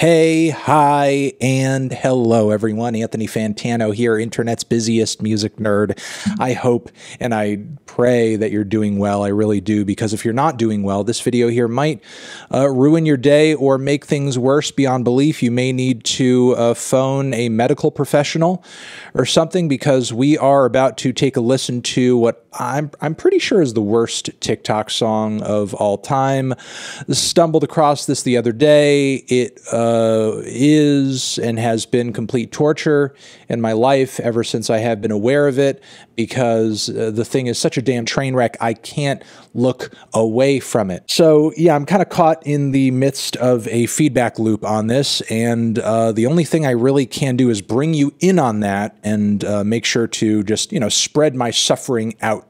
Hey, hi, and hello, everyone. Anthony Fantano here, Internet's busiest music nerd. I hope and I pray that you're doing well. I really do, because if you're not doing well, this video here might ruin your day or make things worse beyond belief. You may need to phone a medical professional or something, because we are about to take a listen to what I'm pretty sure is the worst TikTok song of all time. Stumbled across this the other day. It is and has been complete torture in my life ever since I have been aware of it, because the thing is such a damn train wreck, I can't look away from it. So yeah, I'm kind of caught in the midst of a feedback loop on this, and the only thing I really can do is bring you in on that and make sure to just, you know, spread my suffering out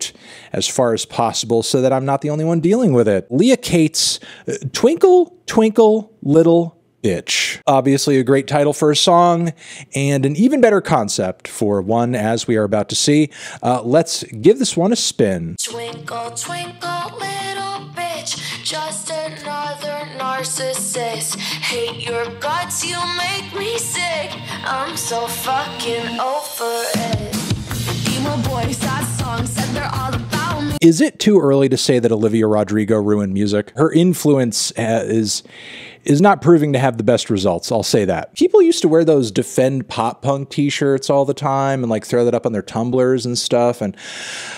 as far as possible so that I'm not the only one dealing with it. Leah Kate's Twinkle, Twinkle, Little Bitch. Obviously a great title for a song and an even better concept for one, as we are about to see. Let's give this one a spin. Twinkle, twinkle, little bitch, just another narcissist. Hate your guts, you make me sick. I'm so fucking over it. Emo boy, sad songs, and they're all about me. Is it too early to say that Olivia Rodrigo ruined music? Her influence is not proving to have the best results, I'll say that. People used to wear those defend pop punk t-shirts all the time and like throw that up on their tumblers and stuff, and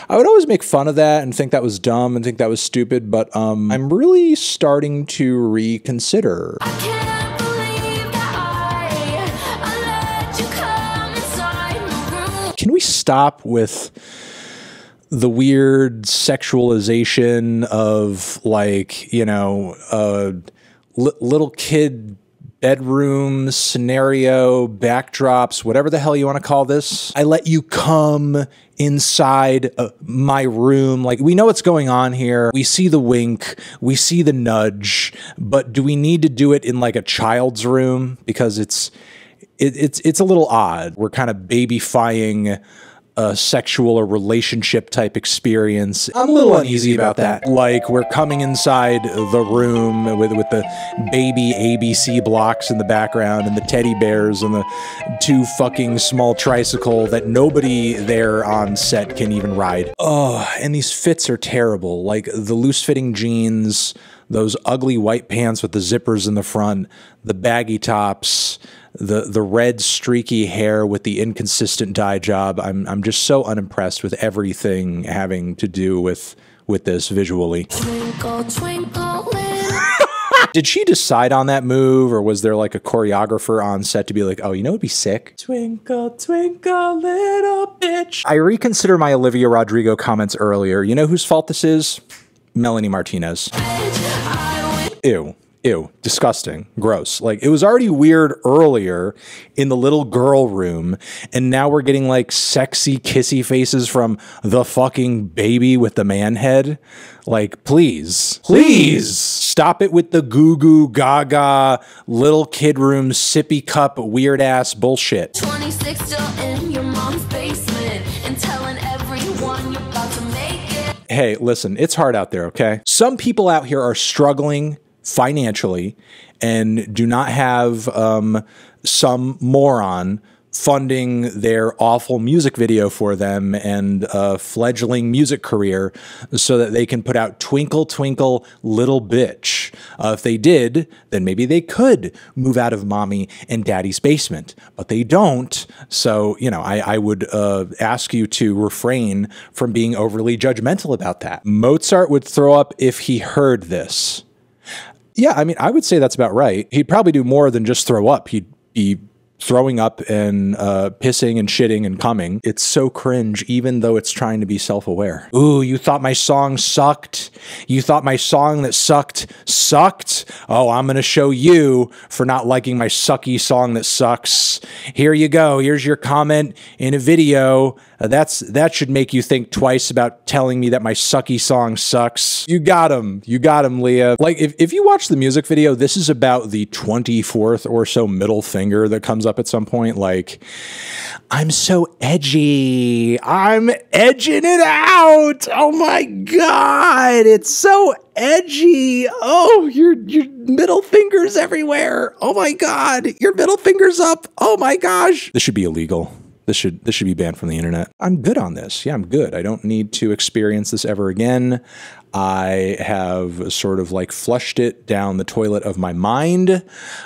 I would always make fun of that and think that was dumb and think that was stupid, but I'm really starting to reconsider. I can't believe that I let you come inside my room. Can we stop with the weird sexualization of, like, you know, little kid bedroom scenario backdrops, whatever the hell you want to call this? I let you come inside my room. Like, we know what's going on here. We see the wink, we see the nudge, but do we need to do it in like a child's room? Because it's a little odd. We're kind of babyfying a sexual or relationship type experience. I'm a little uneasy about that. Like, we're coming inside the room with the baby ABC blocks in the background and the teddy bears and the two fucking small tricycle that nobody there on set can even ride. Oh, and these fits are terrible. Like the loose fitting jeans, those ugly white pants with the zippers in the front, the baggy tops, the red streaky hair with the inconsistent dye job. I'm just so unimpressed with everything having to do with this visually. Twinkle, twinkle, little. Did she decide on that move, or was there like a choreographer on set to be like, oh, you know it'd be sick? Twinkle, twinkle, little bitch. I reconsider my Olivia Rodrigo comments earlier. You know whose fault this is? Melanie Martinez. Ew. Ew, disgusting, gross. Like, it was already weird earlier in the little girl room, and now we're getting like sexy kissy faces from the fucking baby with the man head. Like, please, please stop it with the goo goo gaga little kid room sippy cup weird ass bullshit. 26 still in your mom's basement and telling everyone you're about to make it. Hey, listen, it's hard out there, okay? Some people out here are struggling financially and do not have some moron funding their awful music video for them and a fledgling music career so that they can put out Twinkle, Twinkle, Little Bitch. If they did, then maybe they could move out of mommy and daddy's basement, but they don't. So, you know, I would ask you to refrain from being overly judgmental about that. Mozart would throw up if he heard this. Yeah, I mean, I would say that's about right. He'd probably do more than just throw up. He'd be throwing up and pissing and shitting and coming. It's so cringe, even though it's trying to be self-aware. Ooh, you thought my song sucked? You thought my song that sucked? Oh, I'm gonna show you for not liking my sucky song that sucks. Here you go. Here's your comment in a video that should make you think twice about telling me that my sucky song sucks. You got him, Leah. Like, if you watch the music video, this is about the 24th or so middle finger that comes up at some point. Like, I'm so edgy. I'm edging it out. Oh my God, it's so edgy. Oh, your middle finger's everywhere. Oh my God, your middle finger's up. Oh my gosh. This should be illegal. This should be banned from the internet. I'm good on this. Yeah, I'm good. I don't need to experience this ever again. I have sort of like flushed it down the toilet of my mind.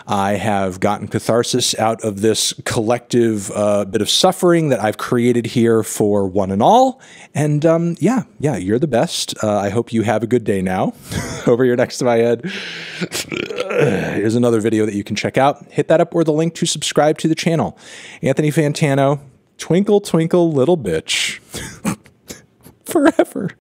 I have gotten catharsis out of this collective bit of suffering that I've created here for one and all. And yeah, you're the best. I hope you have a good day now. Over here next to my head. Here's another video that you can check out. Hit that up or the link to subscribe to the channel. Anthony Fantano, twinkle, twinkle, little bitch. Forever.